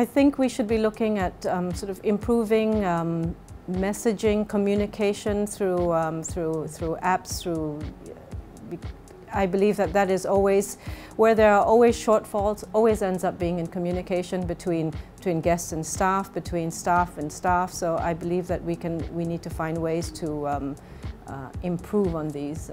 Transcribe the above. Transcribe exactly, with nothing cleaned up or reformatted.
I think we should be looking at um, sort of improving um, messaging, communication through um, through through apps. Through, I believe that that is always where there are always shortfalls. Always ends up being in communication between between guests and staff, between staff and staff. So I believe that we can we need to find ways to um, uh, improve on these.